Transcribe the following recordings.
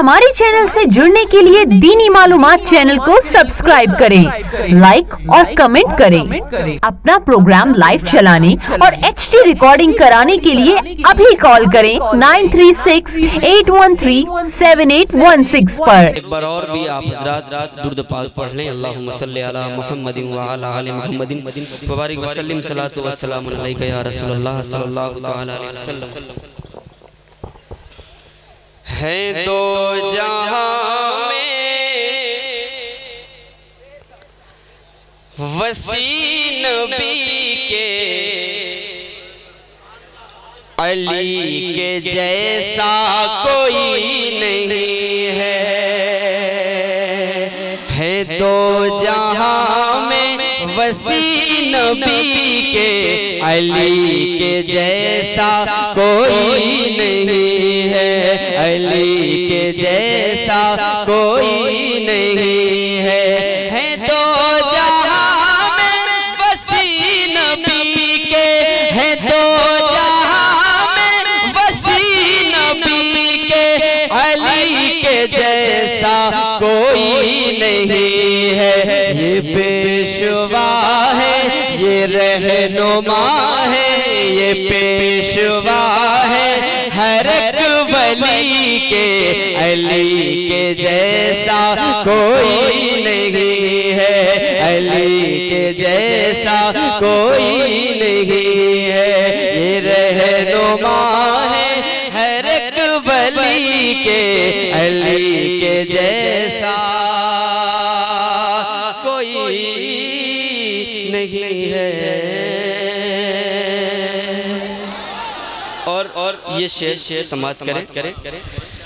हमारे चैनल से जुड़ने के लिए दीनी मालूमात चैनल को सब्सक्राइब करें, लाइक और कमेंट करें। अपना प्रोग्राम लाइव चलाने और HD रिकॉर्डिंग कराने के लिए अभी कॉल करें 9368137816 पर। एक बार और भी आप हज़रात दुरूद पाक पढ़ लें। अल्लाहुम्मा सल्ली अला मुहम्मदिन व अला आलि मुहम्मदिन व बारिक व सल्लिम सलातु व सलामु अलैका या रसूल अल्लाह सल्लल्लाहु तआला अलैहि वसल्लम। है दो जहां में वसी नबी के अली के जैसा कोई नहीं है। है दो जहां में वसी नबी के अली के जैसा कोई नहीं है। अली के जैसा कोई नहीं है। है दो जहां में वसी नबी के। है दो जहां में वसी नबी के अली के जैसा कोई नहीं है। ये पेशवा है, ये रहनुमा है, ये पेशवा है हर वली के। अली के जैसा कोई नहीं है। अली के जैसा कोई नहीं है। ये रहनुमा है हर एक वली के। अली के जैसा कोई नहीं है। और ये शेर समाप्त करें।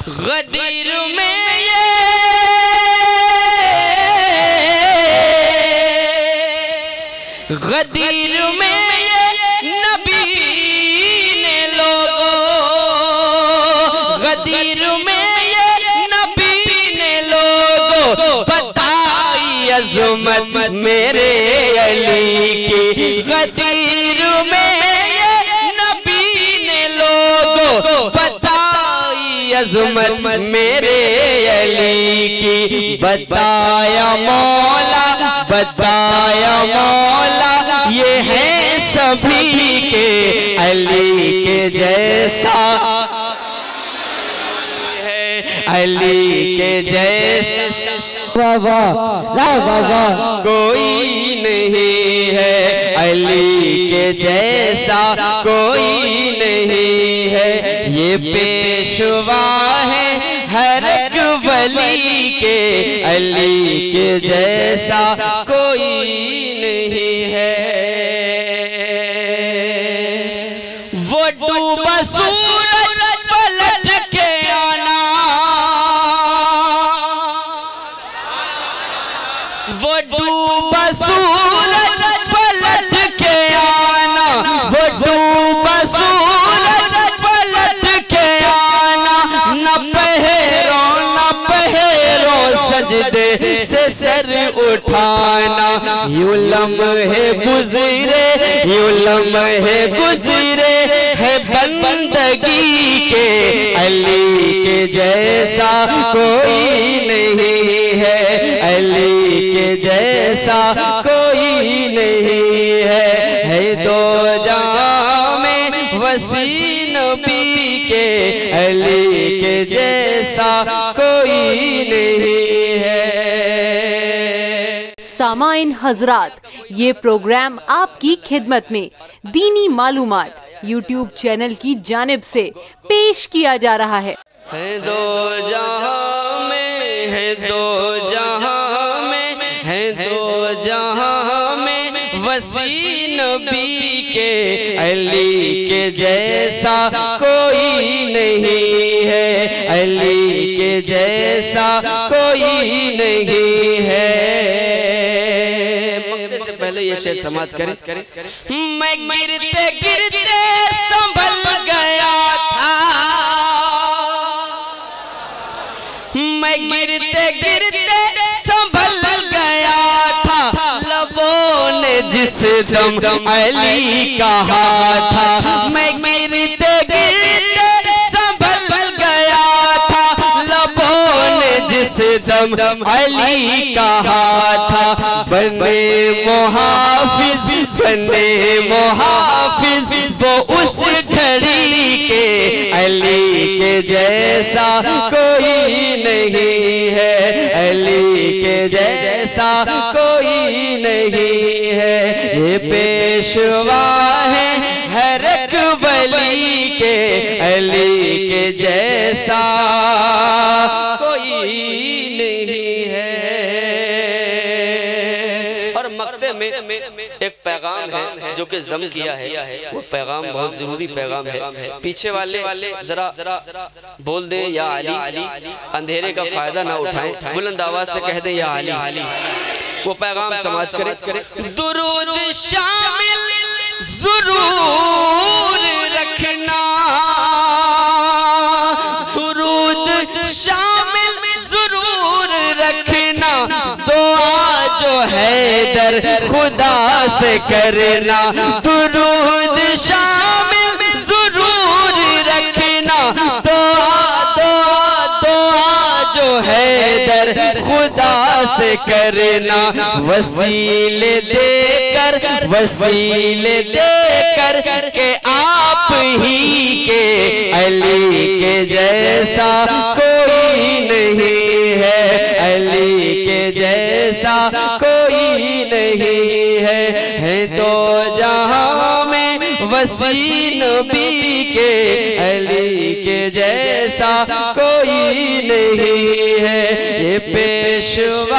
गदीर में ये गदीर में ये नबी ने लोगों, गदीर में ये नबी ने लोगों बताई अज़मत मेरे अली की। गदीर में बताई अज़मत मेरे अली की। बताया मौला, बताया मौला ये है सभी के। अली के जैसा है। अली के जैसा कोई नहीं है। अली के जैसा कोई नहीं है। ये पेशवा है हर एक वली के। अली के जैसा कोई नहीं है। वो डूबा सूरज पलट के आना, वो डूबा सूरज पलट के आना, वो डूबा सूरज पलट के आना। न पहरो सजदे से सर उठाना। यूं लम्हे गुजरे, यूं लम्हे गुजरे है बंदगी के। अली के जैसा कोई नहीं है। अली के जैसा कोई नहीं है। है दो जहां में वसी नबी के। अली के जैसा कोई नहीं है। सामाइन हजरात, ये प्रोग्राम आपकी खिदमत में दीनी मालूमात YouTube चैनल की जानिब से पेश किया जा रहा है। है दो जहां में, है दो जहां में, है दो जहां में वसी नबी के। अली के जैसा कोई नहीं है। अली के जैसा कोई नहीं है। पहले ये शेर समाप्त करें। मैं गिरते गिरते संभल गया था। मैं गिरते गिरते संभल गया था। लबों ने जिस दम अली कहा था। मैं गिरते गिरते संभल गया था। लबों से जम अली कहा था बने मुहाफिज, बने मुहाफिज वो उस घड़ी के अली के जैसा कोई नहीं है, अली के जैसा कोई नहीं है। ये पेशवा है हर एक वली के, अली के जैसा कोई नहीं है। और मक्ते में एक पैगाम है जो कि जम किया है, वो पैगाम बहुत जरूरी पैगाम है। पीछे वाले जरा बोल दें या अली, अंधेरे का फायदा ना उठाएं, बुलंद आवाज से कह दें या अली, वो पैगाम समाज करे। दुरूद शामिल जरूर रखना, दुरूद शामिल जरूर रखना, दुआ जो है दर खुदा से करना, दुरूद शामिल जरूर रखना, दुआ दुआ दुआ जो है दर खुदा से करना। वसीले देकर, वसीले देकर के आप ही के अली के जैसा कोई नहीं है, अली के जैसा कोई नहीं है। तो जहां में वसीन भी के अली के जैसा कोई नहीं है। ये पेशवा